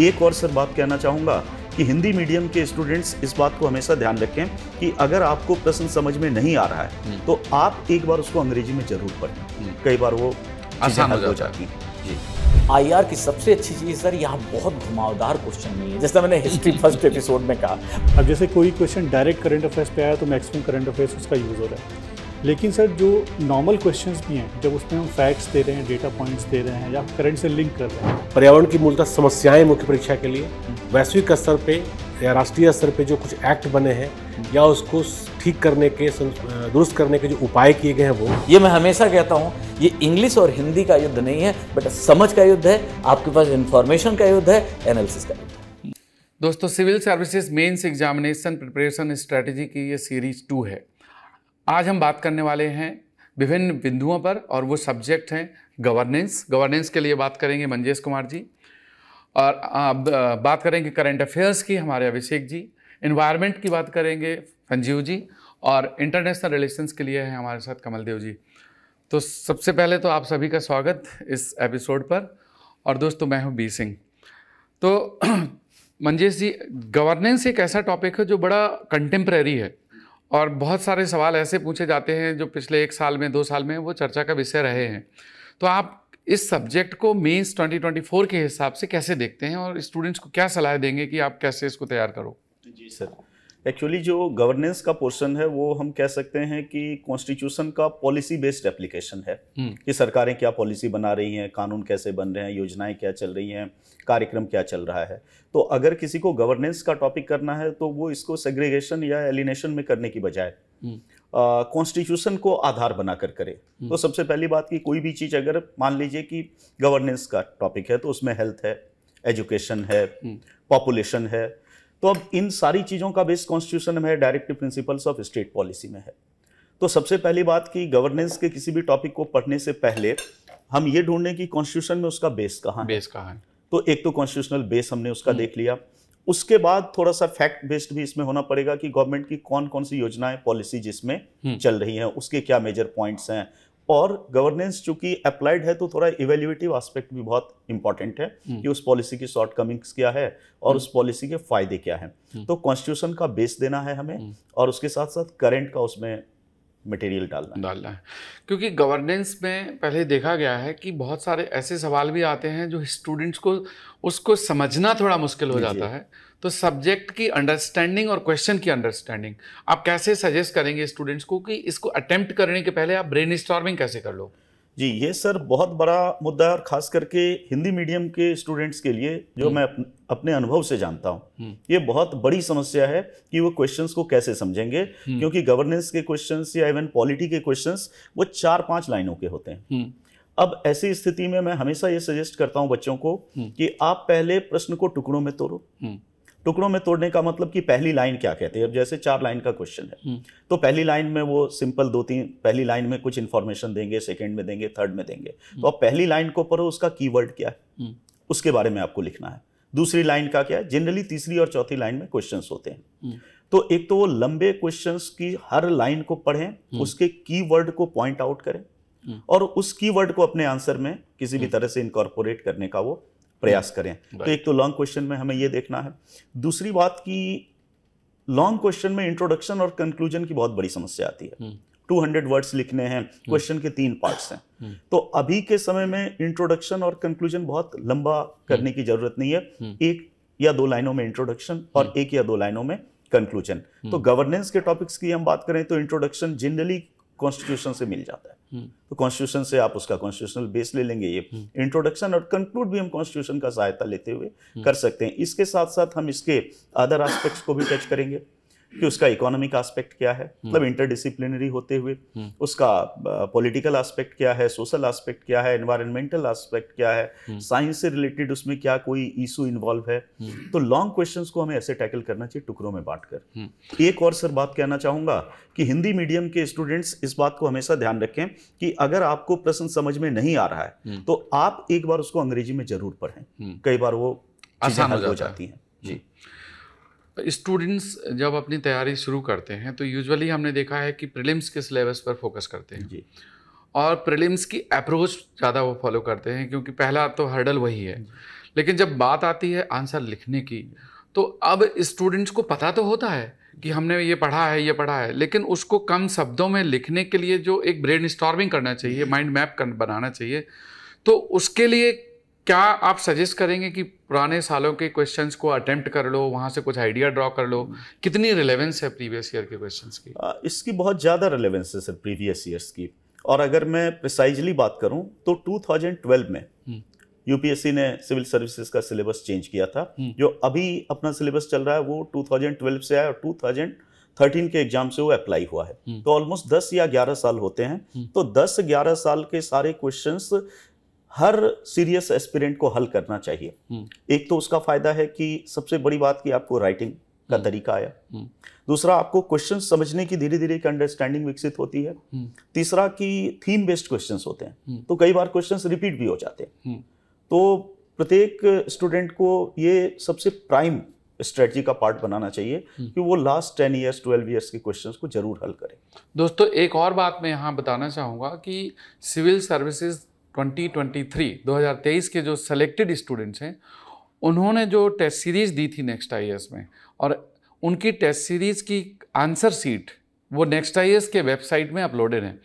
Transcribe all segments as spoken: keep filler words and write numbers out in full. एक और सर बात कहना चाहूँगा कि हिंदी मीडियम के स्टूडेंट्स इस बात को हमेशा ध्यान रखें कि अगर आपको प्रश्न समझ में नहीं आ रहा है तो आप एक बार उसको अंग्रेजी में जरूर पढ़ें, कई बार वो आसान हो जाती है। आई आर की सबसे अच्छी चीज़ सर यहाँ बहुत घुमावदार क्वेश्चन नहीं है, जैसे मैंने हिस्ट्री फर्स्ट एपिसोड में कहा। अब जैसे कोई क्वेश्चन डायरेक्ट करंट अफेयर्स पे आया तो मैक्सिमम करंट अफेयर्स उसका यूज़ हो रहा है, लेकिन सर जो नॉर्मल क्वेश्चंस भी हैं जब उसमें हम फैक्ट्स दे रहे हैं, डेटा पॉइंट्स दे रहे हैं या करंट से लिंक कर रहे हैं। पर्यावरण की मूलतः समस्याएं मुख्य परीक्षा के लिए वैश्विक स्तर पे या राष्ट्रीय स्तर पे जो कुछ एक्ट बने हैं या उसको ठीक करने के, दुरुस्त करने के जो उपाय किए गए हैं, वो ये मैं हमेशा कहता हूँ ये इंग्लिश और हिंदी का युद्ध नहीं है बट समझ का युद्ध है, आपके पास इन्फॉर्मेशन का युद्ध है, एनालिसिस का युद्ध। दोस्तों civil services mains examination preparation strategy की ये सीरीज टू है। आज हम बात करने वाले हैं विभिन्न बिंदुओं पर और वो सब्जेक्ट हैं गवर्नेंस। गवर्नेंस के लिए बात करेंगे मंजेश कुमार जी, और आप बात करेंगे करंट अफेयर्स की हमारे अभिषेक जी, एनवायरनमेंट की बात करेंगे संजीव जी, और इंटरनेशनल रिलेशंस के लिए हैं हमारे साथ कमलदेव जी। तो सबसे पहले तो आप सभी का स्वागत इस एपिसोड पर, और दोस्तों मैं हूँ बी सिंह। तो मंजेश जी, गवर्नेंस एक ऐसा टॉपिक है जो बड़ा कंटेम्प्रेरी है और बहुत सारे सवाल ऐसे पूछे जाते हैं जो पिछले एक साल में, दो साल में वो चर्चा का विषय रहे हैं। तो आप इस सब्जेक्ट को मेंस दो हज़ार चौबीस के हिसाब से कैसे देखते हैं और स्टूडेंट्स को क्या सलाह देंगे कि आप कैसे इसको तैयार करो? जी सर, एक्चुअली जो गवर्नेंस का पोर्शन है वो हम कह सकते हैं कि कॉन्स्टिट्यूशन का पॉलिसी बेस्ड एप्लीकेशन है कि सरकारें क्या पॉलिसी बना रही हैं, कानून कैसे बन रहे हैं, योजनाएँ क्या चल रही हैं, कार्यक्रम क्या चल रहा है। तो अगर किसी को गवर्नेंस का टॉपिक करना है तो वो इसको सेग्रीगेशन या एलिनेशन में करने की बजाय कॉन्स्टिट्यूशन को आधार बनाकर करे। तो सबसे पहली बात कि कोई भी चीज़ अगर मान लीजिए कि गवर्नेंस का टॉपिक है तो उसमें हेल्थ है, एजुकेशन है, पॉपुलेशन है, तो अब इन सारी चीज़ों का बेस कॉन्स्टिट्यूशन में है, directive principles of state policy में है। तो सबसे पहली बात कि गवर्नेंस के किसी भी टॉपिक को पढ़ने से पहले हम ये ढूंढने की कॉन्स्टिट्यूशन में उसका बेस कहाँ बेस कहाँ है। तो एक तो कॉन्स्टिट्यूशनल बेस हमने उसका देख लिया, उसके बाद थोड़ा सा फैक्ट बेस्ड भी इसमें होना पड़ेगा कि गवर्नमेंट की कौन कौन सी योजनाएं, पॉलिसी जिसमें चल रही हैं, उसके क्या मेजर पॉइंट्स हैं। और गवर्नेंस चूंकि अप्लाइड है तो थोड़ा इवेल्युएटिव एस्पेक्ट भी बहुत इंपॉर्टेंट है कि उस पॉलिसी की शॉर्टकमिंग्स क्या है और उस पॉलिसी के फायदे क्या हैं। तो कॉन्स्टिट्यूशन का बेस देना है हमें और उसके साथ साथ करंट का उसमें मटेरियल डालना डालना है, क्योंकि गवर्नेंस में पहले देखा गया है कि बहुत सारे ऐसे सवाल भी आते हैं जो स्टूडेंट्स को उसको समझना थोड़ा मुश्किल हो जाता है। तो सब्जेक्ट की अंडरस्टैंडिंग और क्वेश्चन की अंडरस्टैंडिंग आप कैसे सजेस्ट करेंगे स्टूडेंट्स को कि इसको अटेम्प्ट करने के पहले आप ब्रेनस्टॉर्मिंग कैसे कर लो? जी ये सर बहुत बड़ा मुद्दा है, और ख़ास करके हिंदी मीडियम के स्टूडेंट्स के लिए जो मैं अपने अनुभव से जानता हूँ ये बहुत बड़ी समस्या है कि वो क्वेश्चंस को कैसे समझेंगे, क्योंकि गवर्नेंस के क्वेश्चंस या इवन पॉलिटी के क्वेश्चंस वो चार पांच लाइनों के होते हैं। अब ऐसी स्थिति में मैं हमेशा ये सजेस्ट करता हूँ बच्चों को कि आप पहले प्रश्न को टुकड़ों में तोड़ो। टुकड़ों में तोड़ने का मतलब कि पहली लाइन क्या कहती है। अब जैसे चार लाइन का क्वेश्चन है तो पहली लाइन में वो सिंपल दो तीन, पहली लाइन में कुछ इन्फॉर्मेशन देंगे, सेकंड में देंगे, थर्ड में देंगे। तो आप पहली लाइन को पढ़ो, उसका कीवर्ड क्या है उसके बारे में आपको लिखना है। दूसरी लाइन का क्या है, जनरली तीसरी और चौथी लाइन में क्वेश्चंस होते हैं। तो एक तो वो लंबे क्वेश्चंस की हर लाइन को पढ़ें, उसके कीवर्ड को पॉइंट आउट करें और उस कीवर्ड को अपने आंसर में किसी भी तरह से इनकॉर्पोरेट करने का वो प्रयास करें। तो एक तो लॉन्ग क्वेश्चन में हमें ये देखना है। दूसरी बात कि लॉन्ग क्वेश्चन में इंट्रोडक्शन और कंक्लूजन की बहुत बड़ी समस्या आती है। दो सौ वर्ड्स लिखने हैं, क्वेश्चन के तीन पार्ट्स हैं। तो अभी के समय में इंट्रोडक्शन और कंक्लूजन बहुत लंबा करने की जरूरत नहीं है, एक या दो लाइनों में इंट्रोडक्शन और एक या दो लाइनों में कंक्लूजन। तो गवर्नेंस के टॉपिक्स की हम बात करें तो इंट्रोडक्शन जनरली कॉन्स्टिट्यूशन से मिल जाता है, तो कॉन्स्टिट्यूशन से आप उसका कॉन्स्टिट्यूशनल बेस ले लेंगे। ये इंट्रोडक्शन और कंक्लूड भी हम कॉन्स्टिट्यूशन का सहायता लेते हुए कर सकते हैं। इसके साथ साथ हम इसके अदर एस्पेक्ट्स को भी टच करेंगे कि उसका इकोनॉमिक एस्पेक्ट क्या है, मतलब इंटरडिसिप्लिनरी होते हुए उसका पॉलिटिकल एस्पेक्ट क्या है, सोशल एस्पेक्ट क्या है, एनवायरमेंटल एस्पेक्ट क्या है, साइंस से रिलेटेड उसमें क्या कोई इशू इन्वॉल्व है। तो लॉन्ग क्वेश्चंस को हमें ऐसे टैकल करना चाहिए टुकड़ों में बांटकर। एक और सर बात कहना चाहूँगा कि हिंदी मीडियम के स्टूडेंट्स इस बात को हमेशा ध्यान रखें कि अगर आपको प्रश्न समझ में नहीं आ रहा है तो आप एक बार उसको अंग्रेजी में जरूर पढ़ें, कई बार वो आसान हो जाती हैं। जी स्टूडेंट्स जब अपनी तैयारी शुरू करते हैं तो यूजुअली हमने देखा है कि प्रीलिम्स के सिलेबस पर फोकस करते हैं जी, और प्रीलिम्स की अप्रोच ज़्यादा वो फॉलो करते हैं क्योंकि पहला तो हर्डल वही है। लेकिन जब बात आती है आंसर लिखने की, तो अब स्टूडेंट्स को पता तो होता है कि हमने ये पढ़ा है ये पढ़ा है, लेकिन उसको कम शब्दों में लिखने के लिए जो एक ब्रेनस्टॉर्मिंग करना चाहिए, माइंड मैप बनाना चाहिए, तो उसके लिए क्या आप सजेस्ट करेंगे कि पुराने सालों के क्वेश्चंस को अटेम्प्ट कर लो, वहाँ से कुछ आइडिया ड्रॉ कर लो? कितनी रिलेवेंस है प्रीवियस ईयर के क्वेश्चंस की? आ, इसकी बहुत ज़्यादा रिलेवेंस है सर प्रीवियस ईयर्स की। और अगर मैं प्रिसाइजली बात करूं तो दो हज़ार बारह में यूपीएससी ने सिविल सर्विसेज का सिलेबस चेंज किया था। जो अभी अपना सिलेबस चल रहा है वो दो हज़ार बारह से आया और दो हज़ार तेरह के एग्जाम से वो अप्लाई हुआ है। तो ऑलमोस्ट दस या ग्यारह साल होते हैं, तो दस ग्यारह साल के सारे क्वेश्चंस हर सीरियस एस्पिरेंट को हल करना चाहिए। एक तो उसका फायदा है कि सबसे बड़ी बात कि आपको राइटिंग का तरीका आया, दूसरा आपको क्वेश्चन समझने की धीरे धीरे एक अंडरस्टैंडिंग विकसित होती है, तीसरा कि थीम बेस्ड क्वेश्चंस होते हैं तो कई बार क्वेश्चंस रिपीट भी हो जाते हैं। तो प्रत्येक स्टूडेंट को ये सबसे प्राइम स्ट्रेटजी का पार्ट बनाना चाहिए कि वो last ten years twelve years के क्वेश्चंस को जरूर हल करें। दोस्तों एक और बात मैं यहाँ बताना चाहूँगा कि सिविल सर्विसेज दो हज़ार तेईस के जो सेलेक्टेड स्टूडेंट्स हैं उन्होंने जो टेस्ट सीरीज़ दी थी नेक्स्ट आईएएस में, और उनकी टेस्ट सीरीज़ की आंसर सीट वो नेक्स्ट आईएएस के वेबसाइट में अपलोडेड है।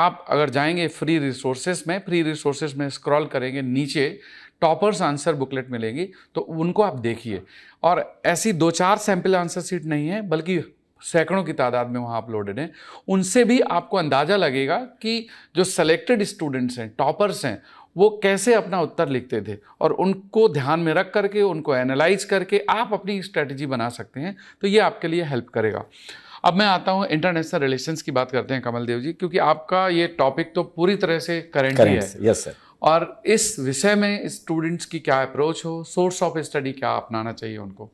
आप अगर जाएंगे फ्री रिसोर्सेज में, फ्री रिसोर्सेज में स्क्रॉल करेंगे, नीचे टॉपर्स आंसर बुकलेट मिलेंगी, तो उनको आप देखिए। और ऐसी दो चार सैम्पल आंसर सीट नहीं है बल्कि सैकड़ों की तादाद में वहाँ अपलोडेड हैं। उनसे भी आपको अंदाज़ा लगेगा कि जो सेलेक्टेड स्टूडेंट्स हैं, टॉपर्स हैं, वो कैसे अपना उत्तर लिखते थे, और उनको ध्यान में रख करके, उनको एनालाइज करके आप अपनी स्ट्रैटेजी बना सकते हैं, तो ये आपके लिए हेल्प करेगा। अब मैं आता हूँ इंटरनेशनल रिलेशंस की बात करते हैं कमलदेव जी, क्योंकि आपका ये टॉपिक तो पूरी तरह से करेंट है। Yes sir. और इस विषय में स्टूडेंट्स की क्या अप्रोच हो, सोर्स ऑफ स्टडी क्या अपनाना चाहिए उनको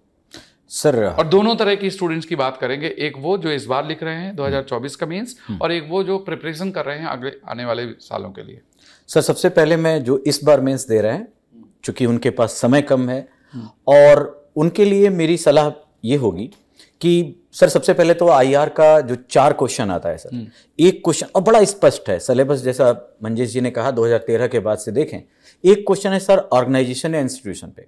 सर? और दोनों तरह की स्टूडेंट्स की बात करेंगे, एक वो जो इस बार लिख रहे हैं दो हज़ार चौबीस का मींस, और एक वो जो प्रिपरेशन कर रहे हैं अगले आने वाले सालों के लिए। सर सबसे पहले मैं जो इस बार मींस दे रहे हैं, चूंकि उनके पास समय कम है, और उनके लिए मेरी सलाह ये होगी कि सर सबसे पहले तो आईआर का जो चार क्वेश्चन आता है सर, एक क्वेश्चन और बड़ा स्पष्ट है, सिलेबस जैसा मंजेश जी ने कहा दो हज़ार तेरह के बाद से देखें। एक क्वेश्चन है सर ऑर्गेनाइजेशन या इंस्टीट्यूशन पे।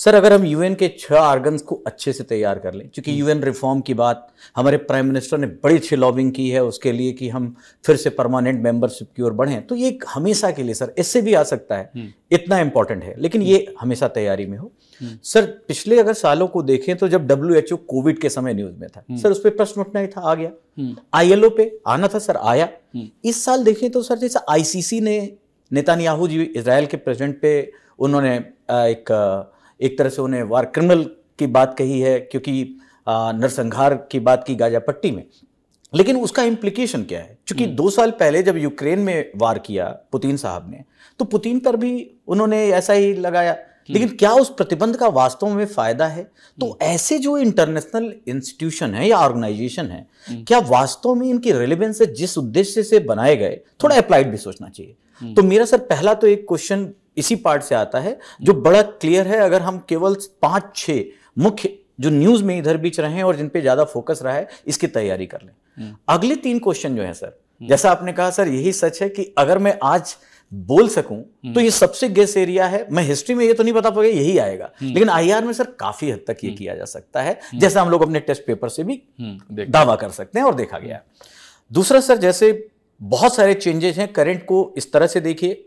सर अगर हम यूएन के छह आर्गन्स को अच्छे से तैयार कर लें, क्योंकि यूएन रिफॉर्म की बात हमारे प्राइम मिनिस्टर ने बड़ी अच्छी लॉबिंग की है उसके लिए कि हम फिर से परमानेंट मेंबरशिप की ओर बढ़ें, तो ये हमेशा के लिए सर इससे भी आ सकता है, इतना इंपॉर्टेंट है, लेकिन ये हमेशा तैयारी में हो। सर पिछले अगर सालों को देखें तो जब डब्ल्यू एच ओ कोविड के समय न्यूज में था सर, उस पर प्रश्न उठना ही था, आ गया। आईएलओ पे आना था सर, आया। इस साल देखें तो सर जैसे आईसीसी ने नेतान्याहू जी इजराइल के प्रेसिडेंट पे उन्होंने एक एक तरह से उन्हें वार क्रिमिनल की बात कही है, क्योंकि नरसंहार की बात की गाजा पट्टी में, लेकिन उसका इम्प्लीकेशन क्या है? क्योंकि दो साल पहले जब यूक्रेन में वार किया पुतिन साहब ने, तो पुतिन पर भी उन्होंने ऐसा ही लगाया, लेकिन क्या उस प्रतिबंध का वास्तव में फायदा है? तो ऐसे जो इंटरनेशनल इंस्टीट्यूशन है या ऑर्गेनाइजेशन है, क्या वास्तव में इनकी रिलेवेंस है? जिस उद्देश्य से बनाए गए, थोड़ा अप्लाइड भी सोचना चाहिए। तो मेरा सर पहला तो एक क्वेश्चन इसी पार्ट से आता है जो बड़ा क्लियर है। अगर हम केवल पांच छह मुख्य जो न्यूज में इधर बीच रहे हैं और जिनपे ज्यादा फोकस रहा है, इसकी तैयारी कर लें। अगले तीन क्वेश्चन जो है सर, जैसा आपने कहा सर यही सच है कि अगर मैं आज बोल सकूं तो ये सबसे गेस एरिया है, मैं हिस्ट्री में ये तो नहीं बता पाऊंगा यही आएगा, लेकिन आईआर में सर काफी हद तक ये किया जा सकता है, जैसा हम लोग अपने टेस्ट पेपर से भी दावा कर सकते हैं और देखा गया है। दूसरा सर जैसे बहुत सारे चेंजेस हैं, करंट को इस तरह से देखिए,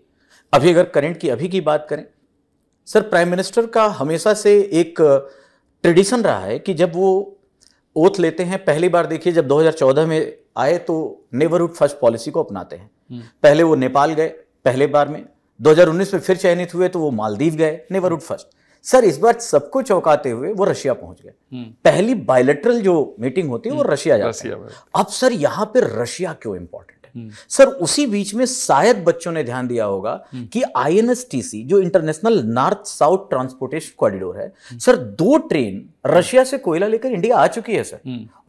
अभी अगर करंट की अभी की बात करें सर, प्राइम मिनिस्टर का हमेशा से एक ट्रेडिशन रहा है कि जब वो ओथ लेते हैं, पहली बार देखिए जब दो हज़ार चौदह में आए तो नेबरहुड फर्स्ट पॉलिसी को अपनाते हैं। पहले वो नेपाल गए पहले बार में, दो हज़ार उन्नीस में फिर चयनित हुए तो वो मालदीव गए, नेबरहुड फर्स्ट। सर इस बार सबको चौंकाते हुए वो रशिया पहुंच गए, पहली बायलैटरल जो मीटिंग होती है वो रशिया जाती है। अब सर यहाँ पे रशिया क्यों इंपॉर्टेंट है सर? उसी बीच में शायद बच्चों ने ध्यान दिया होगा कि I N S T C जो international north south transportation corridor है सर, दो ट्रेन रशिया से कोयला लेकर इंडिया आ चुकी है सर,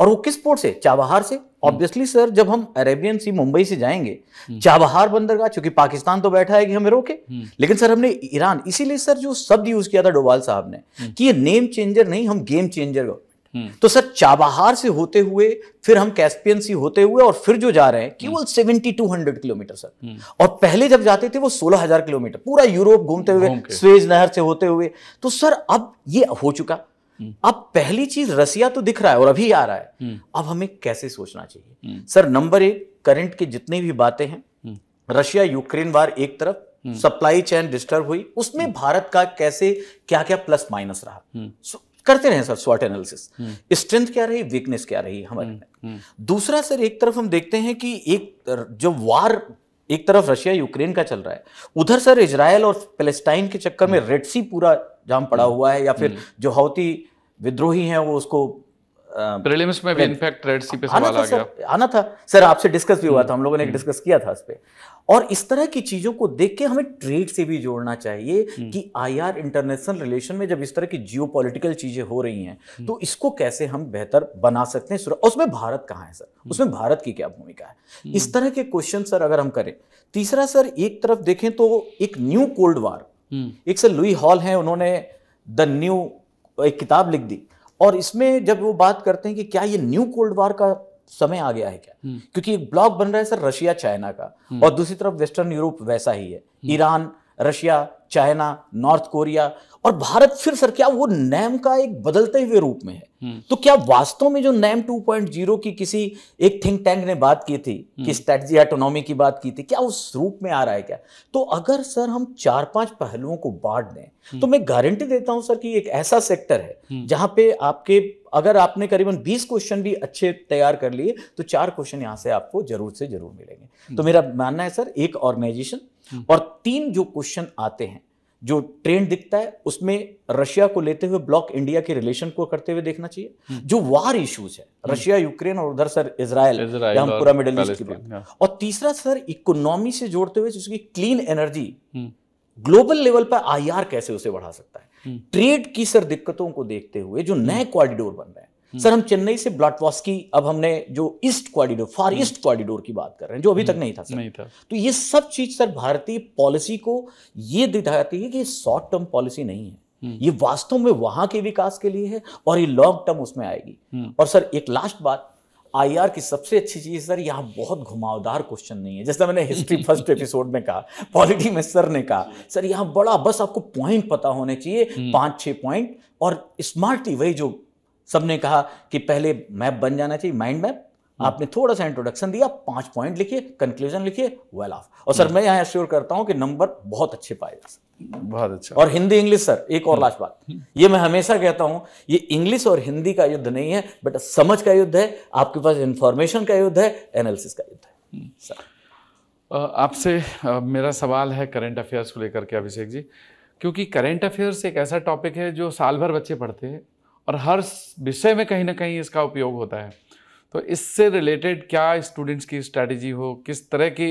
और वो किस पोर्ट से? चाबहार से। ऑब्वियसली सर जब हम अरेबियन सी मुंबई से जाएंगे, चाबहार बंदरगाह, चूंकि पाकिस्तान तो बैठा है कि हमें रोके, लेकिन सर हमने ईरान, इसीलिए सर जो शब्द यूज किया था डोभाल साहब ने कि ये नेम चेंजर नहीं, हम गेम चेंजर गवर्नमेंट, तो सर चाबहार से होते हुए फिर हम कैस्पियन सी होते हुए और फिर जो जा रहे हैं केवल seven thousand two hundred kilometre sir, और पहले जब जाते थे वो सोलह हज़ार किलोमीटर पूरा यूरोप घूमते हुए स्वेज नहर से होते हुए। तो सर अब ये हो चुका, अब पहली चीज रसिया तो दिख रहा है और अभी आ रहा है, अब हमें कैसे सोचना चाहिए सर। नंबर एक, करंट के जितनी भी बातें हैं, रशिया यूक्रेन वार एक तरफ, सप्लाई चेन डिस्टर्ब हुई, उसमें भारत का कैसे क्या क्या प्लस माइनस रहा करते रहे सर, स्वॉट एनालिसिस, स्ट्रेंथ क्या रही वीकनेस क्या रही हमारे में। दूसरा सर, एक तरफ हम देखते हैं कि एक जो वार एक तरफ रशिया यूक्रेन का चल रहा है, उधर सर इजराइल और पैलेस्टाइन के चक्कर में रेड सी पूरा जाम पड़ा हुआ है, या फिर जो हौती विद्रोही हैं वो उसको प्रीलिम्स में भी इनफैक्ट रेड सी पे सवाल आ गया, आना था सर, आपसे डिस्कस भी हुआ था, हम लोगों ने एक डिस्कस किया था इस पे। और इस तरह की चीजों को देख के हमें ट्रेड से भी जोड़ना चाहिए कि आईआर इंटरनेशनल रिलेशन में जब इस तरह की जियोपॉलिटिकल चीजें हो रही हैं तो इसको कैसे हम बेहतर बना सकते हैं। और उसमें भारत कहाँ है सर, उसमें भारत की क्या भूमिका है, इस तरह के क्वेश्चन सर अगर हम करें। तीसरा सर, एक तरफ देखें तो एक न्यू कोल्ड वार, एक सर लुई हॉल है, उन्होंने द न्यू एक किताब लिख दी, और इसमें जब वो बात करते हैं कि क्या ये न्यू कोल्ड वार का समय आ गया है क्या, क्योंकि एक ब्लॉक बन रहा है सर रशिया चाइना का, और दूसरी तरफ वेस्टर्न यूरोप वैसा ही है, Iran Russia China North Korea, और भारत फिर सर क्या वो नैम का एक बदलते हुए रूप में है। तो क्या वास्तव में जो नैम टू पॉइंट ज़ीरो की किसी एक थिंक टैंक ने बात की थी कि स्ट्रेटजी ऑटोनॉमी की बात की थी, क्या उस रूप में आ रहा है क्या। तो अगर सर हम चार पांच पहलुओं को बांट दें तो मैं गारंटी देता हूं सर कि एक ऐसा सेक्टर है जहां पे आपके अगर आपने करीबन बीस क्वेश्चन भी अच्छे तैयार कर लिए तो चार क्वेश्चन यहां से आपको जरूर से जरूर मिलेंगे। तो मेरा मानना है सर एक ऑर्गेनाइजेशन, और तीन जो क्वेश्चन आते हैं जो ट्रेंड दिखता है उसमें रशिया को लेते हुए ब्लॉक इंडिया के रिलेशन को करते हुए देखना चाहिए, जो वार इश्यूज है रशिया यूक्रेन और उधर सर इजराइल, हम पूरा मिडिल ईस्ट की बात, और तीसरा सर इकोनॉमी से जोड़ते हुए जिसकी क्लीन एनर्जी ग्लोबल लेवल पर आईआर कैसे उसे बढ़ा सकता है। ट्रेड की सर दिक्कतों को देखते हुए जो नए कॉरिडोर बन रहे हैं सर, हम चेन्नई से ब्लॉटवॉस्की, अब हमने जो east corridor far east corridor की बात कर रहे हैं जो अभी तक नहीं था सर, नहीं था। तो ये सब चीज सर भारतीय पॉलिसी को ये दिखाती है कि शॉर्ट टर्म पॉलिसी नहीं है, ये वास्तव में वहां के विकास के लिए है और ये लॉन्ग टर्म उसमें आएगी। और सर एक लास्ट बात, आईआर की सबसे अच्छी चीज सर यहाँ बहुत घुमावदार क्वेश्चन नहीं है, जैसा मैंने हिस्ट्री फर्स्ट एपिसोड में कहा, पॉलिटी में सर ने कहा सर यहाँ बड़ा बस आपको पॉइंट पता होने चाहिए, पांच छह पॉइंट, और स्मार्टली वही जो सबने कहा कि पहले मैप बन जाना चाहिए, माइंड मैप, आपने थोड़ा सा इंट्रोडक्शन दिया, पांच पॉइंट लिखिए, कंक्लूजन लिखिए, वेल ऑफ। और सर मैं यहाँ एश्योर करता हूँ कि नंबर बहुत अच्छे पाए जा सकते, बहुत अच्छा। और हिंदी इंग्लिश सर एक और लास्ट बात, ये मैं हमेशा कहता हूँ, ये इंग्लिश और हिंदी का युद्ध नहीं है बट समझ का युद्ध है, आपके पास इंफॉर्मेशन का युद्ध है, एनालिसिस का युद्ध है सर। आपसे मेरा सवाल है करंट अफेयर्स को लेकर के अभिषेक जी, क्योंकि करंट अफेयर्स एक ऐसा टॉपिक है जो साल भर बच्चे पढ़ते हैं और हर विषय में कहीं ना कहीं इसका उपयोग होता है, तो इससे रिलेटेड क्या स्टूडेंट्स की स्ट्रैटेजी हो, किस तरह के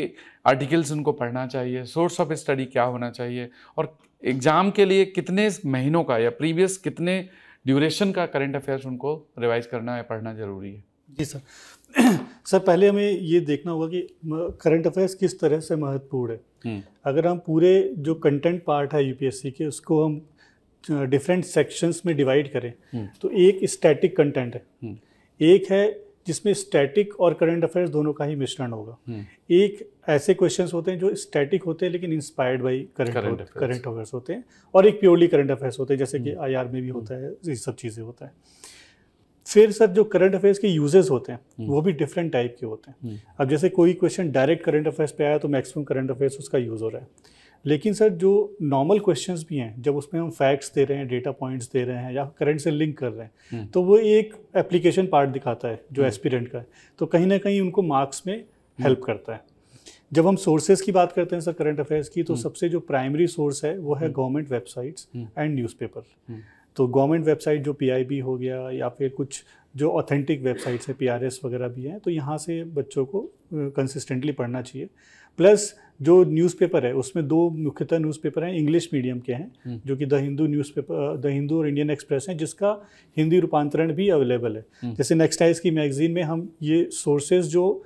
आर्टिकल्स उनको पढ़ना चाहिए, सोर्स ऑफ स्टडी क्या होना चाहिए, और एग्ज़ाम के लिए कितने महीनों का या प्रीवियस कितने ड्यूरेशन का करंट अफेयर्स उनको रिवाइज करना या पढ़ना ज़रूरी है। जी सर, सर पहले हमें ये देखना होगा कि करंट अफेयर्स किस तरह से महत्वपूर्ण है। अगर हम पूरे जो कंटेंट पार्ट है यूपीएससी के उसको हम डिफरेंट सेक्शंस में डिवाइड करें तो एक स्टैटिक कंटेंट है, एक है जिसमें स्टैटिक और करंट अफेयर्स दोनों का ही मिश्रण होगा, एक ऐसे क्वेश्चंस होते हैं जो स्टैटिक होते हैं लेकिन inspired by current current affairs होते हैं, और एक प्योरली करंट अफेयर्स होते हैं जैसे कि आईआर में भी होता है, ये सब चीज़ें होता है। फिर सर जो करंट अफेयर्स के यूजेस होते हैं वो भी डिफरेंट टाइप के होते हैं। अब जैसे कोई क्वेश्चन डायरेक्ट करंट अफेयर्स पे आया तो मैक्सिमम करंट अफेयर्स उसका यूज़ हो रहा है, लेकिन सर जो नॉर्मल क्वेश्चंस भी हैं जब उसमें हम फैक्ट्स दे रहे हैं, डेटा पॉइंट्स दे रहे हैं या करंट से लिंक कर रहे हैं, तो वो एक एप्लीकेशन पार्ट दिखाता है जो एस्पिरेंट का है, तो कहीं ना कहीं उनको मार्क्स में हेल्प करता है। जब हम सोर्सेज की बात करते हैं सर करंट अफेयर्स की, तो सबसे जो प्राइमरी सोर्स है वो है गवर्नमेंट वेबसाइट्स एंड न्यूज़पेपर। तो गवर्नमेंट वेबसाइट जो पीआईबी हो गया या फिर कुछ जो ऑथेंटिक वेबसाइट्स हैं पीआरएस वगैरह भी हैं, तो यहाँ से बच्चों को कंसिस्टेंटली पढ़ना चाहिए। प्लस जो न्यूज़पेपर है उसमें दो मुख्यतः न्यूज़पेपर हैं इंग्लिश मीडियम के हैं, जो कि the Hindu newspaper, the Hindu और इंडियन एक्सप्रेस हैं, जिसका हिंदी रूपांतरण भी अवेलेबल है। जैसे नेक्स्ट आईएएस की मैगजीन में हम ये सोर्सेज जो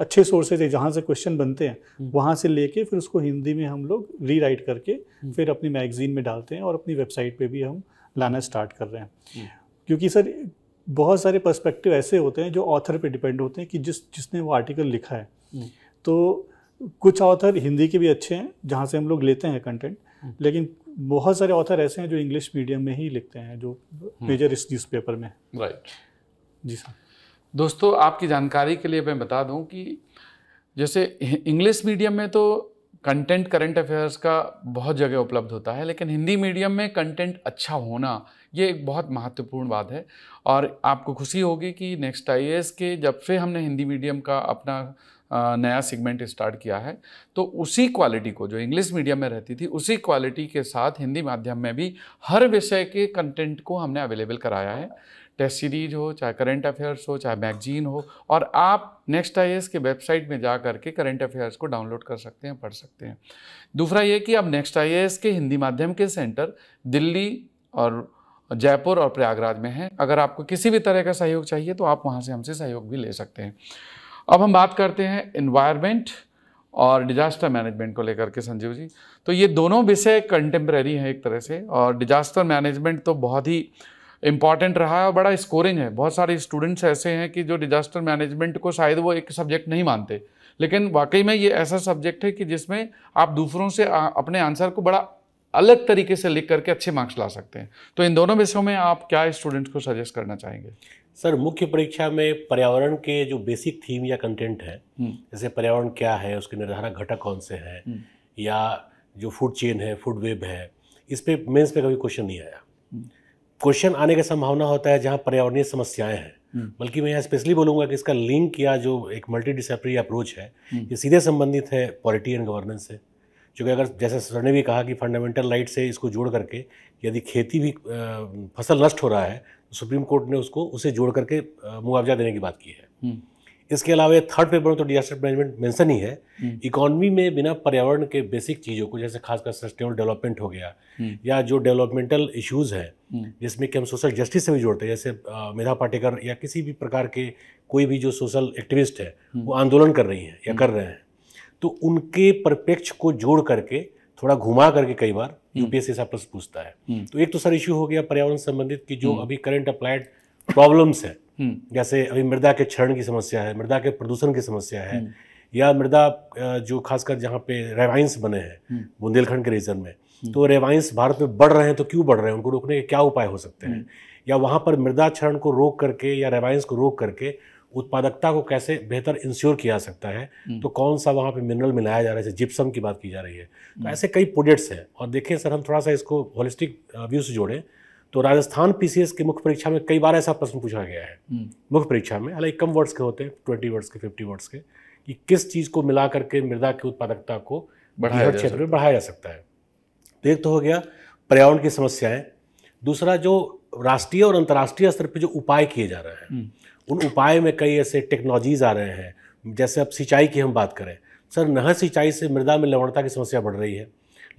अच्छे सोर्सेज है जहाँ से क्वेश्चन बनते हैं वहाँ से लेके फिर उसको हिंदी में हम लोग री राइट करके फिर अपनी मैगजीन में डालते हैं और अपनी वेबसाइट पर भी हम लाना स्टार्ट कर रहे हैं। क्योंकि सर बहुत सारे पर्सपेक्टिव ऐसे होते हैं जो ऑथर पे डिपेंड होते हैं कि जिस जिसने वो आर्टिकल लिखा है। तो कुछ ऑथर हिंदी के भी अच्छे हैं जहाँ से हम लोग लेते हैं कंटेंट, लेकिन बहुत सारे ऑथर ऐसे हैं जो इंग्लिश मीडियम में ही लिखते हैं, जो मेजर इस न्यूज़ पेपर में। राइट जी सर। दोस्तों आपकी जानकारी के लिए मैं बता दूं कि जैसे इंग्लिश मीडियम में तो कंटेंट करंट अफेयर्स का बहुत जगह उपलब्ध होता है, लेकिन हिंदी मीडियम में कंटेंट अच्छा होना ये एक बहुत महत्वपूर्ण बात है। और आपको खुशी होगी कि नेक्स्ट आईएएस के जब से हमने हिंदी मीडियम का अपना नया सेगमेंट स्टार्ट किया है, तो उसी क्वालिटी को जो इंग्लिश मीडियम में रहती थी उसी क्वालिटी के साथ हिंदी माध्यम में भी हर विषय के कंटेंट को हमने अवेलेबल कराया है। टेस्ट सीरीज हो, चाहे करंट अफेयर्स हो, चाहे मैगजीन हो, और आप नेक्स्ट आईएएस के वेबसाइट में जा करके करंट अफेयर्स को डाउनलोड कर सकते हैं, पढ़ सकते हैं। दूसरा ये कि अब नेक्स्ट आईएएस के हिंदी माध्यम के सेंटर दिल्ली और जयपुर और प्रयागराज में हैं। अगर आपको किसी भी तरह का सहयोग चाहिए तो आप वहाँ से हमसे सहयोग भी ले सकते हैं। अब हम बात करते हैं एनवायरनमेंट और डिजास्टर मैनेजमेंट को लेकर के। संजीव जी, तो ये दोनों विषय कंटेम्प्रेरी हैं एक तरह से, और डिजास्टर मैनेजमेंट तो बहुत ही इम्पॉर्टेंट रहा है और बड़ा स्कोरिंग है। बहुत सारे स्टूडेंट्स ऐसे हैं कि जो डिजास्टर मैनेजमेंट को शायद वो एक सब्जेक्ट नहीं मानते, लेकिन वाकई में ये ऐसा सब्जेक्ट है कि जिसमें आप दूसरों से अपने आंसर को बड़ा अलग तरीके से लिख करके अच्छे मार्क्स ला सकते हैं। तो इन दोनों विषयों में आप क्या स्टूडेंट्स को सजेस्ट करना चाहेंगे? सर, मुख्य परीक्षा में पर्यावरण के जो बेसिक थीम या कंटेंट है, जैसे पर्यावरण क्या है, उसके निर्धारक घटक कौन से हैं, या जो फूड चेन है, फूड वेब है, इस पर मेंस पे कभी क्वेश्चन नहीं आया। क्वेश्चन आने की संभावना होता है जहाँ पर्यावरणीय समस्याएं हैं, बल्कि मैं यहाँ स्पेशली बोलूँगा कि इसका लिंक या जो एक मल्टी डिसिप्लिनरी अप्रोच है ये सीधे संबंधित है पॉलिटी एंड गवर्नेंस से। क्योंकि अगर जैसे सर ने भी कहा कि फंडामेंटल राइट से इसको जोड़ करके यदि खेती भी फसल नष्ट हो रहा है तो सुप्रीम कोर्ट ने उसको उसे जोड़ करके मुआवजा देने की बात की है। इसके अलावा थर्ड पेपर में तो डिजास्टर मैनेजमेंट मेंशन ही है। इकोनॉमी में बिना पर्यावरण के बेसिक चीज़ों को, जैसे खासकर सस्टेनेबल डेवलपमेंट हो गया, या जो डेवलपमेंटल इश्यूज हैं जिसमें कि हम सोशल जस्टिस से भी जोड़ते हैं, जैसे मेधा पाटेकर या किसी भी प्रकार के कोई भी जो सोशल एक्टिविस्ट है वो आंदोलन कर रही हैं या कर रहे हैं, तो उनके परिप्रेक्ष्य को जोड़ करके थोड़ा घुमा करके कई बार यूपीएससी से प्रश्न पूछता है। तो एक तो सर इश्यू हो गया पर्यावरण संबंधित कि जो अभी करंट अप्लाइड प्रॉब्लम्स है, जैसे अभी मृदा के क्षरण की समस्या है, मृदा के प्रदूषण की समस्या है, या मृदा जो खासकर जहाँ पे रेवाइंस बने हैं बुंदेलखंड के रीजन में, तो रेवाइंस भारत में बढ़ रहे हैं, तो क्यों बढ़ रहे हैं, उनको रोकने के क्या उपाय हो सकते हैं, या वहाँ पर मृदा क्षरण को रोक करके या रेवाइंस को रोक करके उत्पादकता को कैसे बेहतर इंश्योर किया जा सकता है, तो कौन सा वहाँ पे मिनरल मिलाया जा रहा है, जैसे जिप्सम की बात की जा रही है। तो ऐसे कई प्रोजेक्ट्स हैं। और देखें सर, हम थोड़ा सा इसको होलिस्टिक व्यू से जोड़ें तो राजस्थान पीसीएस की मुख्य परीक्षा में कई बार ऐसा प्रश्न पूछा गया है, मुख्य परीक्षा में, हालांकि कम वर्ड्स के होते हैं, ट्वेंटी वर्ड्स के, फिफ्टी वर्ड्स के, कि किस चीज़ को मिला करके मृदा की उत्पादकता को बढ़ाया क्षेत्र में बढ़ाया जा सकता है। तो एक तो हो गया पर्यावरण की समस्याएँ, दूसरा जो राष्ट्रीय और अंतर्राष्ट्रीय स्तर पर जो उपाय किए जा रहे हैं, उन उपाय में कई ऐसे टेक्नोलॉजीज आ रहे हैं। जैसे अब सिंचाई की हम बात करें सर, नहर सिंचाई से मृदा में लवणता की समस्या बढ़ रही है,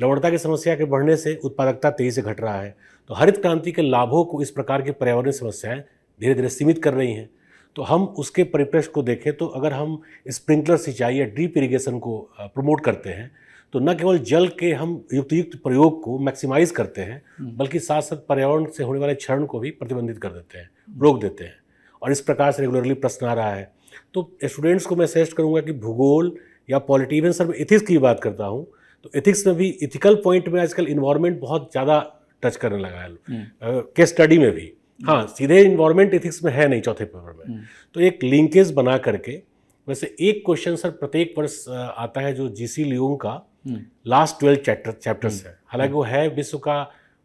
लवणता की समस्या के बढ़ने से उत्पादकता तेजी से घट रहा है। तो हरित क्रांति के लाभों को इस प्रकार की पर्यावरणीय समस्याएं धीरे धीरे सीमित कर रही हैं। तो हम उसके परिप्रेक्ष्य को देखें तो अगर हम स्प्रिंकलर सिंचाई या ड्रिप इरिगेशन को प्रमोट करते हैं तो न केवल जल के हम युक्तियुक्त प्रयोग को मैक्सिमाइज करते हैं, बल्कि साथ साथ पर्यावरण से होने वाले क्षरण को भी प्रतिबंधित कर देते हैं, रोक देते हैं। और इस प्रकार से रेगुलरली प्रश्न आ रहा है। तो स्टूडेंट्स को मैं सजेस्ट करूंगा कि भूगोल या पॉलिटी, इवन सर मैं एथिक्स की बात करता हूं तो एथिक्स में भी इथिकल पॉइंट में आजकल इन्वायरमेंट बहुत ज़्यादा टच करने लगा है, केस स्टडी में भी। हाँ, सीधे इन्वायरमेंट एथिक्स में है नहीं चौथे पेपर में। तो एक लिंकेज बना करके, वैसे एक क्वेश्चन सर प्रत्येक वर्ष आता है जो जीसीएलईओ का लास्ट ट्वेल्व चैप्टर चैप्टर्स है, हालांकि वो है विश्व का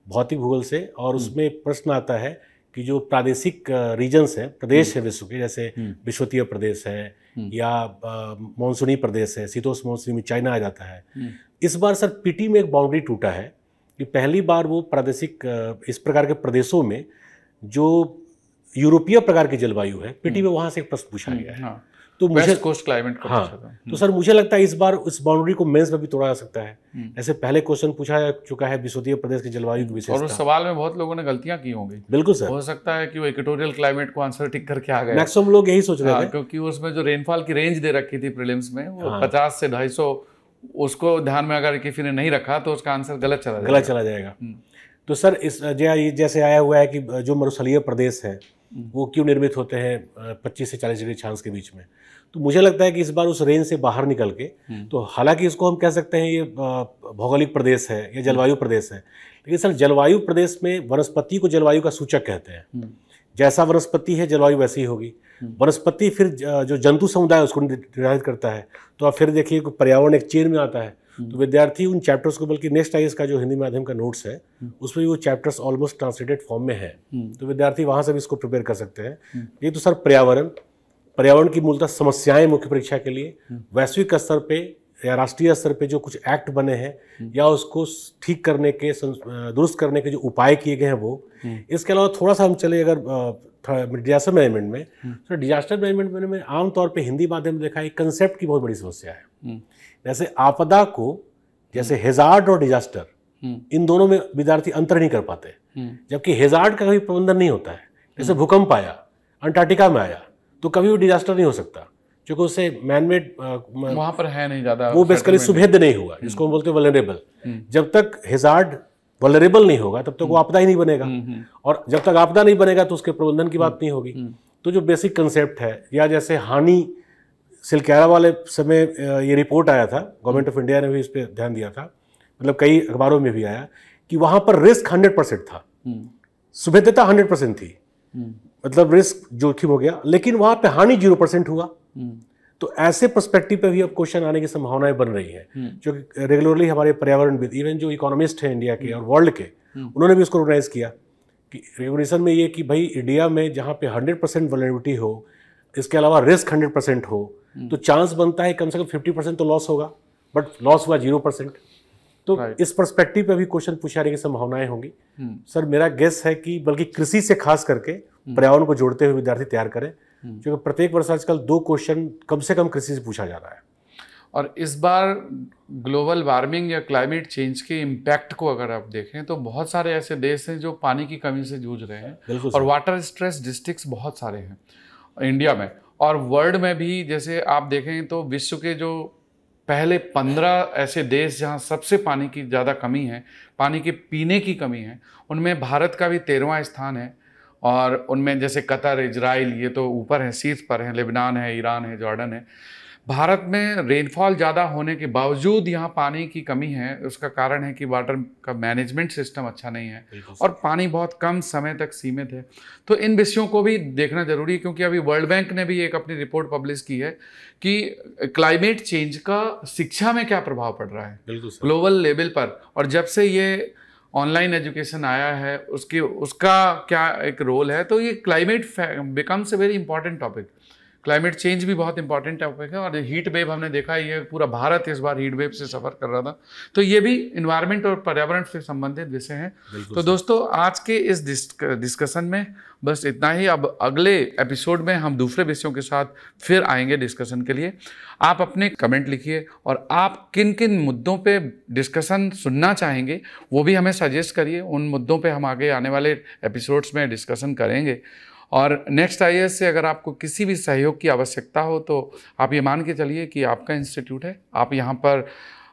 भौतिक भूगोल से, और उसमें प्रश्न आता है कि जो प्रादेशिक रीजन्स हैं, प्रदेश है विश्व के, जैसे विश्वतीय प्रदेश है या मानसूनी प्रदेश है, शीतोष्ण मानसूनी में चाइना आ जाता है। इस बार सर पीटी में एक बाउंड्री टूटा है कि पहली बार वो प्रादेशिक इस प्रकार के प्रदेशों में जो यूरोपीय प्रकार की जलवायु है, पीटी में वहाँ से एक प्रश्न पूछा गया है। तो मुझे कोस्ट क्लाइमेट को हाँ, तो सर मुझे लगता है इस बार उस बाउंड्री को मेंस में भी तोड़ा जा सकता है। ऐसे पहले क्वेश्चन पूछा जा चुका है विश्वतीय प्रदेश की जलवायु की विशेषता, और उस सवाल में बहुत लोगों ने गलतियां की होंगी। बिल्कुल सर, हो सकता है कि वो इक्वेटोरियल क्लाइमेट को आंसर टिक करके आ गए, मैक्सिमम लोग यही सोच रहे थे, क्योंकि उसमें जो रेनफॉल की रेंज दे रखी थी प्रीलिम्स में वो पचास से ढाई सौ उसको ध्यान में अगर किसी ने नहीं रखा तो उसका आंसर गलत चला गलत चला जाएगा। तो सर इस जैसे आया हुआ है कि जो मरुस्थलीय प्रदेश है वो क्यों निर्मित होते हैं पच्चीस से चालीस डिग्री छांस के बीच में। तो मुझे लगता है कि इस बार उस रेंज से बाहर निकल के, तो हालांकि इसको हम कह सकते हैं ये भौगोलिक प्रदेश है या जलवायु प्रदेश है, लेकिन सर जलवायु प्रदेश में वनस्पति को जलवायु का सूचक कहते हैं। जैसा वनस्पति है जलवायु वैसी ही होगी। वनस्पति फिर जो जंतु समुदाय उसको निर्धारित करता है। तो आप फिर देखिए पर्यावरण एक चेन में आता है, तो विद्यार्थी उन चैप्टर्स को, बल्कि नेक्स्ट आईएएस का जो हिंदी माध्यम का नोट्स है उसमें वो चैप्टर्स ऑलमोस्ट ट्रांसलेटेड फॉर्म में है, तो विद्यार्थी वहाँ से भी इसको प्रिपेयर कर सकते हैं। ये तो सर पर्यावरण पर्यावरण की मूलतः समस्याएं मुख्य परीक्षा के लिए, वैश्विक स्तर पे या राष्ट्रीय स्तर पे जो कुछ एक्ट बने हैं या उसको ठीक करने के, दुरुस्त करने के जो उपाय किए गए हैं वो। इसके अलावा थोड़ा सा हम चले अगर डिजास्टर मैनेजमेंट में, तो डिजास्टर मैनेजमेंट में आमतौर पे हिंदी माध्यम में देखा है कंसेप्ट की बहुत बड़ी समस्या है। जैसे आपदा को, जैसे हेजार्ड और डिजास्टर, इन दोनों में विद्यार्थी अंतर नहीं कर पाते, जबकि हेजार्ड का कभी प्रबंधन नहीं होता है। जैसे भूकंप आया अंटार्कटिका में आया तो कभी वो डिजास्टर नहीं हो सकता, क्योंकि उससे मैनमेड वहाँ पर है नहीं ज़्यादा, वो बेसिकली सुभेद नहीं हुआ, जिसको हम बोलते हैं वल्नरेबल। जब तक हेजार्ड वल्नरेबल नहीं होगा तब तक वो आपदा ही नहीं बनेगा, और जब तक आपदा नहीं बनेगा तो उसके प्रबंधन की बात नहीं होगी। तो जो बेसिक कंसेप्ट है, या जैसे हानि सिलक्यारा वाले समय ये रिपोर्ट आया था, गवर्नमेंट ऑफ इंडिया ने भी इस पर ध्यान दिया था, मतलब कई अखबारों में भी आया कि वहाँ पर रिस्क हंड्रेड परसेंट था, सुभेदता हंड्रेड परसेंट थी, मतलब रिस्क जोखिम हो गया, लेकिन वहाँ पे हानि जीरो परसेंट हुआ। तो ऐसे पर्सपेक्टिव पे भी अब क्वेश्चन आने की संभावनाएं बन रही है, जो कि रेगुलरली हमारे पर्यावरणविद, इवन जो इकोनॉमिस्ट हैं इंडिया के और वर्ल्ड के, उन्होंने भी इसको रिकॉग्नाइज किया कि रेगुलेशन में ये कि भाई इंडिया में जहाँ पे हंड्रेड परसेंट वल्नरेबिलिटी हो, इसके अलावा रिस्क हंड्रेड परसेंट हो, तो चांस बनता है कम से कम फिफ्टी परसेंट तो लॉस होगा, बट लॉस हुआ जीरो परसेंट। तो इस पर्सपेक्टिव पे भी क्वेश्चन पूछे जाने की संभावनाएं होंगी। सर मेरा गेस है कि बल्कि कृषि से खास करके पर्यावरण को जोड़ते हुए विद्यार्थी तैयार करें, क्योंकि प्रत्येक वर्ष आजकल दो क्वेश्चन कम से कम कृषि से पूछा जा रहा है। और इस बार ग्लोबल वार्मिंग या क्लाइमेट चेंज के इम्पैक्ट को अगर आप देखें तो बहुत सारे ऐसे देश हैं जो पानी की कमी से जूझ रहे हैं, और वाटर स्ट्रेस डिस्ट्रिक्ट्स बहुत सारे हैं इंडिया में और वर्ल्ड में भी। जैसे आप देखें तो विश्व के जो पहले पंद्रह ऐसे देश जहां सबसे पानी की ज़्यादा कमी है, पानी के पीने की कमी है, उनमें भारत का भी तेरहवां स्थान है। और उनमें जैसे कतर, इजराइल, ये तो ऊपर हैं, शीर्ष पर हैं, लेबनान है, ईरान है, जॉर्डन है। भारत में रेनफॉल ज़्यादा होने के बावजूद यहाँ पानी की कमी है। उसका कारण है कि वाटर का मैनेजमेंट सिस्टम अच्छा नहीं है और पानी बहुत कम समय तक सीमित है। तो इन विषयों को भी देखना ज़रूरी है, क्योंकि अभी वर्ल्ड बैंक ने भी एक अपनी रिपोर्ट पब्लिश की है कि क्लाइमेट चेंज का शिक्षा में क्या प्रभाव पड़ रहा है ग्लोबल लेवल पर, और जब से ये ऑनलाइन एजुकेशन आया है उसके उसका क्या एक रोल है। तो ये climate becomes a very important topic. Climate change भी बहुत इंपॉर्टेंट टॉपिक है, और हीट वेव हमने देखा, ये पूरा भारत इस बार हीट वेव से सफ़र कर रहा था। तो ये भी इन्वायरमेंट और पर्यावरण से संबंधित विषय हैं। तो दोस्तों आज के इस डिस्क, डिस्कशन में बस इतना ही। अब अगले एपिसोड में हम दूसरे विषयों के साथ फिर आएंगे डिस्कशन के लिए। आप अपने कमेंट लिखिए, और आप किन किन मुद्दों पे डिस्कशन सुनना चाहेंगे वो भी हमें सजेस्ट करिए। उन मुद्दों पे हम आगे आने वाले एपिसोड्स में डिस्कशन करेंगे। और नेक्स्ट आईएएस से अगर आपको किसी भी सहयोग की आवश्यकता हो तो आप ये मान के चलिए कि आपका इंस्टीट्यूट है, आप यहाँ पर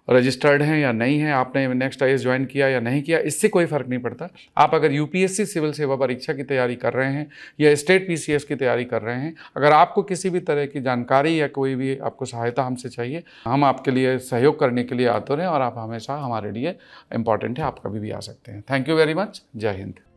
रजिस्टर्ड हैं या नहीं है, आपने नेक्स्ट आईएएस ज्वाइन किया या नहीं किया, इससे कोई फ़र्क नहीं पड़ता। आप अगर यूपीएससी सिविल सेवा परीक्षा की तैयारी कर रहे हैं या स्टेट पीसीएस की तैयारी कर रहे हैं, अगर आपको किसी भी तरह की जानकारी या कोई भी आपको सहायता हमसे चाहिए, हम आपके लिए सहयोग करने के लिए आते रहें, और आप हमेशा हमारे लिए इम्पॉर्टेंट है, आप कभी भी आ सकते हैं। Thank you very much. जय हिंद।